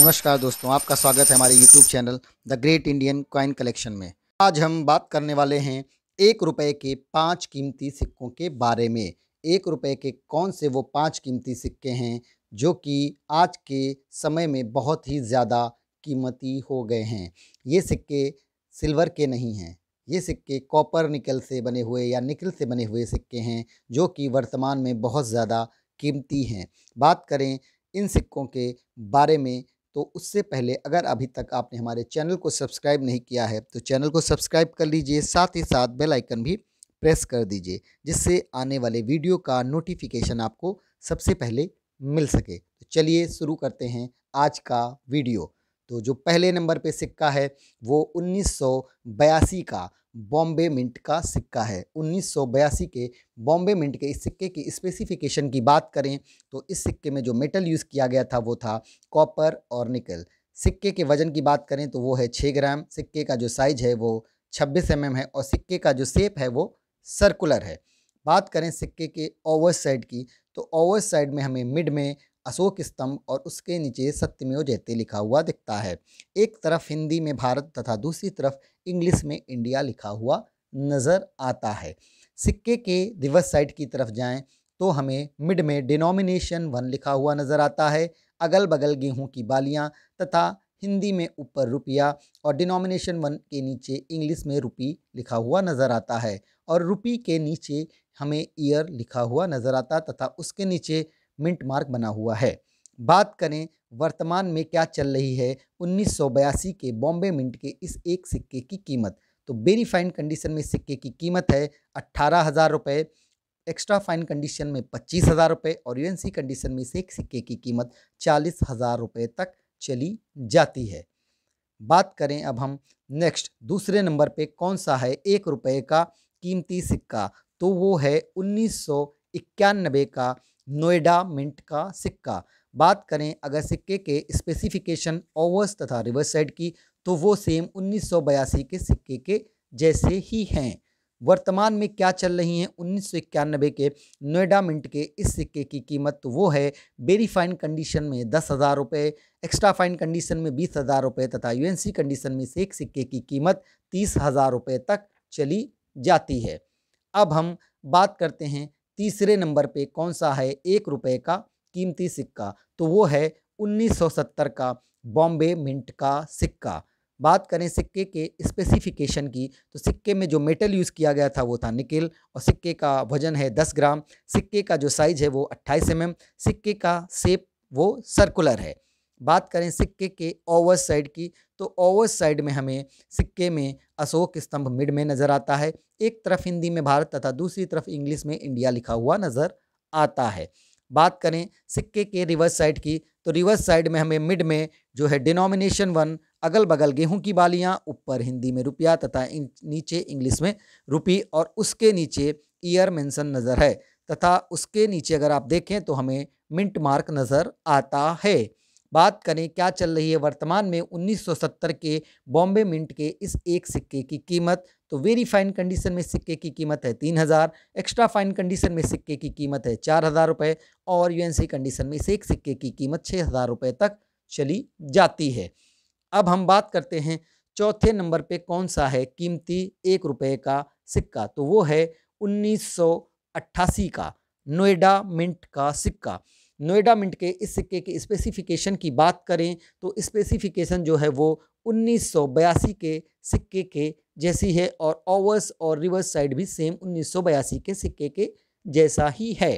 नमस्कार दोस्तों, आपका स्वागत है हमारे YouTube channel the great Indian coin collection में। आज हम बात करने वाले हैं 1 रुपये के 5 कीमती सिक्कों के बारे में। 1 रुपये के कौन से वो 5 कीमती सिक्के हैं जो कि आज के समय में बहुत ही ज़्यादा कीमती हो गए हैं। ये सिक्के सिल्वर के नहीं हैं, ये सिक्के कॉपर निकल से बने हुए या निकल से बने हुए सिक्के हैं जो कि वर्तमान में बहुत ज़्यादा कीमती हैं। बात करें इन सिक्कों के बारे में तो उससे पहले अगर अभी तक आपने हमारे चैनल को सब्सक्राइब नहीं किया है तो चैनल को सब्सक्राइब कर लीजिए, साथ ही साथ बेल आइकन भी प्रेस कर दीजिए जिससे आने वाले वीडियो का नोटिफिकेशन आपको सबसे पहले मिल सके। तो चलिए शुरू करते हैं आज का वीडियो। तो जो पहले नंबर पे सिक्का है वो 1982 का बॉम्बे मिंट का सिक्का है। 1982 के बॉम्बे मिंट के इस सिक्के की स्पेसिफिकेशन की बात करें तो इस सिक्के में जो मेटल यूज़ किया गया था वो था कॉपर और निकल। सिक्के के वज़न की बात करें तो वो है 6 ग्राम। सिक्के का जो साइज है वो 26 mm है और सिक्के का जो शेप है वो सर्कुलर है। बात करें सिक्के के ओवर साइड की तो ओवर साइड में हमें मिड में अशोक स्तंभ और उसके नीचे सत्यमेव जयते लिखा हुआ दिखता है। एक तरफ हिंदी में भारत तथा दूसरी तरफ इंग्लिश में इंडिया लिखा हुआ नज़र आता है। सिक्के के रिवर्स साइड की तरफ जाएं तो हमें मिड में डिनोमिनेशन 1 लिखा हुआ नज़र आता है। अगल बगल गेहूं की बालियां तथा हिंदी में ऊपर रुपया और डिनोमिनेशन 1 के नीचे इंग्लिश में रुपी लिखा हुआ नज़र आता है और रुपी के नीचे हमें ईयर लिखा हुआ नज़र आता तथा उसके नीचे मिंट मार्क बना हुआ है। बात करें वर्तमान में क्या चल रही है 1982 के बॉम्बे मिंट के इस एक सिक्के की कीमत, तो वेरी फाइन कंडीशन में सिक्के की कीमत है 18,000 रुपये, एक्स्ट्रा फाइन कंडीशन में 25,000 रुपये और यूएनसी कंडीशन में इस एक सिक्के की कीमत 40,000 रुपये तक चली जाती है। बात करें अब हम नेक्स्ट दूसरे नंबर पर कौन सा है 1 रुपये का कीमती सिक्का, तो वो है 1991 का नोएडा मिंट का सिक्का। बात करें अगर सिक्के के स्पेसिफिकेशन ओवर्स तथा रिवर्स साइड की तो वो सेम 1982 के सिक्के के जैसे ही हैं। वर्तमान में क्या चल रही हैं 1991 के नोएडा मिंट के इस सिक्के की कीमत, तो वो है वेरी फाइन कंडीशन में 10,000 रुपये, एक्स्ट्रा फाइन कंडीशन में 20,000 रुपये तथा यूएनसी कंडीशन में से एक सिक्के की कीमत 30,000 रुपये तक चली जाती है। अब हम बात करते हैं तीसरे नंबर पे कौन सा है 1 रुपये का कीमती सिक्का, तो वो है 1970 का बॉम्बे मिंट का सिक्का। बात करें सिक्के के स्पेसिफिकेशन की तो सिक्के में जो मेटल यूज़ किया गया था वो था निकेल और सिक्के का वज़न है 10 ग्राम। सिक्के का जो साइज है वो 28 mm, सिक्के का शेप वो सर्कुलर है। बात करें सिक्के के ओवर साइड की तो ओवर साइड में हमें सिक्के में अशोक स्तंभ मिड में नज़र आता है। एक तरफ हिंदी में भारत तथा दूसरी तरफ इंग्लिश में इंडिया लिखा हुआ नज़र आता है। बात करें सिक्के के रिवर्स साइड की तो रिवर्स साइड में हमें मिड में जो है डिनोमिनेशन 1, अगल बगल गेहूं की बालियां, ऊपर हिंदी में रुपया तथा नीचे इंग्लिश में रुपी और उसके नीचे ईयर मेंशन नज़र है तथा उसके नीचे अगर आप देखें तो हमें मिंट मार्क नज़र आता है। बात करें क्या चल रही है वर्तमान में 1970 के बॉम्बे मिंट के इस एक सिक्के की कीमत, तो वेरी फाइन कंडीशन में सिक्के की कीमत है 3,000, एक्स्ट्रा फाइन कंडीशन में सिक्के की कीमत है 4,000 रुपये और यूएनसी कंडीशन में इस एक सिक्के की कीमत 6,000 रुपये तक चली जाती है। अब हम बात करते हैं चौथे नंबर पे कौन सा है कीमती 1 रुपये का सिक्का, तो वो है 1988 का नोएडा मिंट का सिक्का। नोएडा मिंट के इस सिक्के के स्पेसिफिकेशन की बात करें तो स्पेसिफिकेशन जो है वो 1982 के सिक्के के जैसी है और ओवर्स और रिवर्स साइड भी सेम 1982 के सिक्के के जैसा ही है।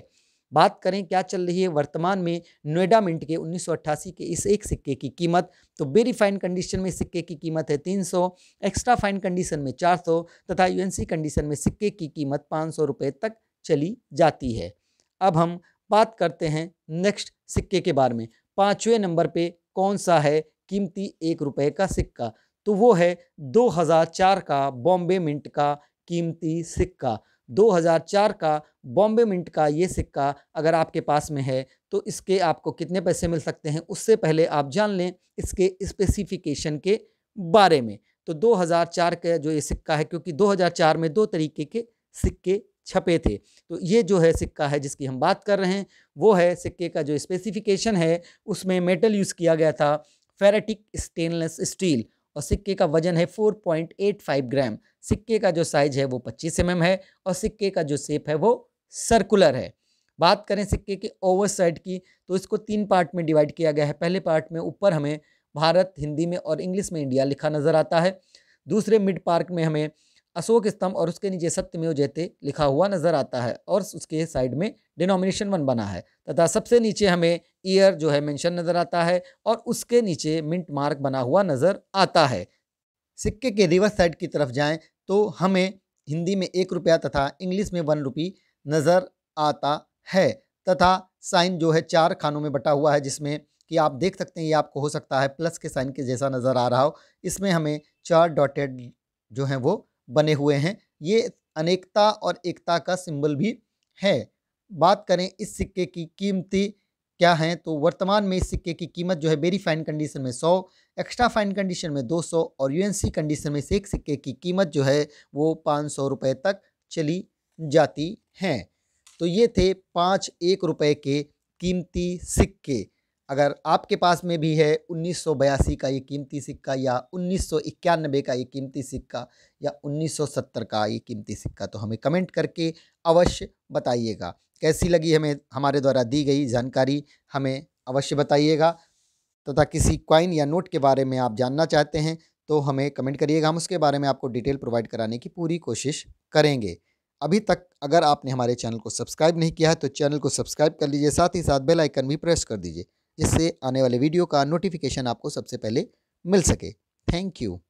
बात करें क्या चल रही है वर्तमान में नोएडा मिंट के 1988 के इस एक सिक्के की कीमत, तो वेरी फाइन कंडीशन में सिक्के की कीमत है 300, एक्स्ट्रा फाइन कंडीशन में 400 तथा यूएनसी कंडीशन में सिक्के की कीमत 500 रुपये तक चली जाती है। अब हम बात करते हैं नेक्स्ट सिक्के के बारे में। 5वें नंबर पे कौन सा है कीमती 1 रुपये का सिक्का, तो वो है 2004 का बॉम्बे मिंट का कीमती सिक्का। 2004 का बॉम्बे मिंट का ये सिक्का अगर आपके पास में है तो इसके आपको कितने पैसे मिल सकते हैं उससे पहले आप जान लें इसके स्पेसिफिकेशन के बारे में। तो 2004 का जो ये सिक्का है, क्योंकि 2004 में 2 तरीके के सिक्के छपे थे, तो ये जो है सिक्का है जिसकी हम बात कर रहे हैं वो है सिक्के का जो स्पेसिफिकेशन है उसमें मेटल यूज़ किया गया था फेरेटिक स्टेनलेस स्टील और सिक्के का वजन है 4.85 ग्राम। सिक्के का जो साइज है वो 25 mm है और सिक्के का जो शेप है वो सर्कुलर है। बात करें सिक्के के ओवर साइड की तो इसको 3 पार्ट में डिवाइड किया गया है। पहले पार्ट में ऊपर हमें भारत हिंदी में और इंग्लिश में इंडिया लिखा नज़र आता है। दूसरे मिड पार्क में हमें अशोक स्तंभ और उसके नीचे सत्यमेव जयते लिखा हुआ नज़र आता है और उसके साइड में डिनोमिनेशन 1 बना है तथा सबसे नीचे हमें ईयर जो है मेंशन नज़र आता है और उसके नीचे मिंट मार्क बना हुआ नज़र आता है। सिक्के के रिवर्स साइड की तरफ जाएं तो हमें हिंदी में 1 रुपया तथा इंग्लिश में 1 रुपी नज़र आता है तथा साइन जो है 4 खानों में बटा हुआ है, जिसमें कि आप देख सकते हैं ये आपको हो सकता है प्लस के साइन के जैसा नज़र आ रहा हो। इसमें हमें 4 डॉटेड जो हैं वो बने हुए हैं। ये अनेकता और एकता का सिंबल भी है। बात करें इस सिक्के की कीमती क्या है तो वर्तमान में इस सिक्के की कीमत जो है वेरी फाइन कंडीशन में 100, एक्स्ट्रा फाइन कंडीशन में 200 और यूएनसी कंडीशन में से एक सिक्के की कीमत जो है वो 500 रुपये तक चली जाती हैं। तो ये थे 5 1 रुपये के कीमती सिक्के। अगर आपके पास में भी है 1982 का ये कीमती सिक्का या 1991 का ये कीमती सिक्का या 1970 का ये कीमती सिक्का तो हमें कमेंट करके अवश्य बताइएगा। कैसी लगी हमें हमारे द्वारा दी गई जानकारी हमें अवश्य बताइएगा तथा किसी कॉइन या नोट के बारे में आप जानना चाहते हैं तो हमें कमेंट करिएगा, हम उसके बारे में आपको डिटेल प्रोवाइड कराने की पूरी कोशिश करेंगे। अभी तक अगर आपने हमारे चैनल को सब्सक्राइब नहीं किया है तो चैनल को सब्सक्राइब कर लीजिए, साथ ही साथ बेल आइकन भी प्रेस कर दीजिए जिससे आने वाले वीडियो का नोटिफिकेशन आपको सबसे पहले मिल सके। Thank you.